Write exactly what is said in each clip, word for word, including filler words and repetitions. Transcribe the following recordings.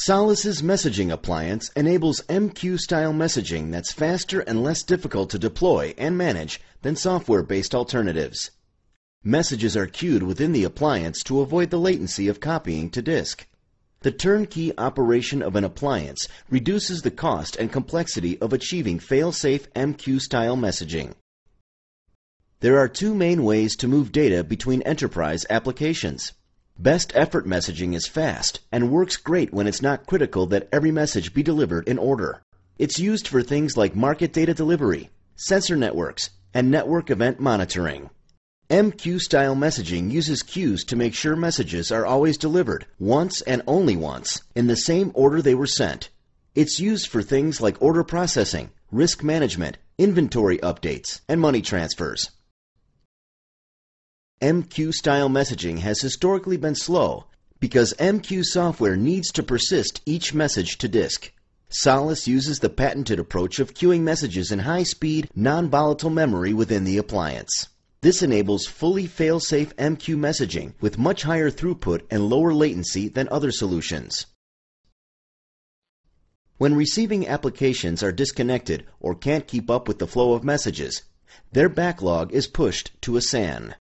Solace's messaging appliance enables M Q-style messaging that's faster and less difficult to deploy and manage than software-based alternatives. Messages are queued within the appliance to avoid the latency of copying to disk. The turnkey operation of an appliance reduces the cost and complexity of achieving fail-safe M Q-style messaging. There are two main ways to move data between enterprise applications. Best effort messaging is fast and works great when it's not critical that every message be delivered in order. It's used for things like market data delivery, sensor networks, and network event monitoring. M Q-style messaging uses queues to make sure messages are always delivered once and only once in the same order they were sent. It's used for things like order processing, risk management, inventory updates, and money transfers. M Q-style messaging has historically been slow because M Q software needs to persist each message to disk. Solace uses the patented approach of queuing messages in high-speed, non-volatile memory within the appliance. This enables fully fail-safe M Q messaging with much higher throughput and lower latency than other solutions. When receiving applications are disconnected or can't keep up with the flow of messages, their backlog is pushed to a S A N.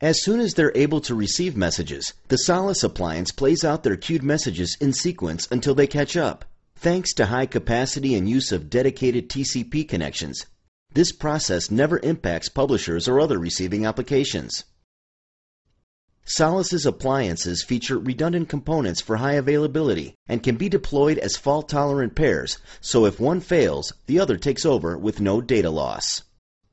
As soon as they're able to receive messages, the Solace appliance plays out their queued messages in sequence until they catch up. Thanks to high capacity and use of dedicated T C P connections, this process never impacts publishers or other receiving applications. Solace's appliances feature redundant components for high availability and can be deployed as fault-tolerant pairs, so if one fails, the other takes over with no data loss.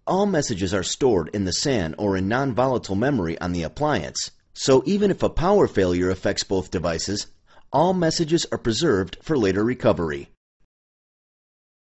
All messages are stored in the S A N or in non-volatile memory on the appliance, so even if a power failure affects both devices, all messages are preserved for later recovery.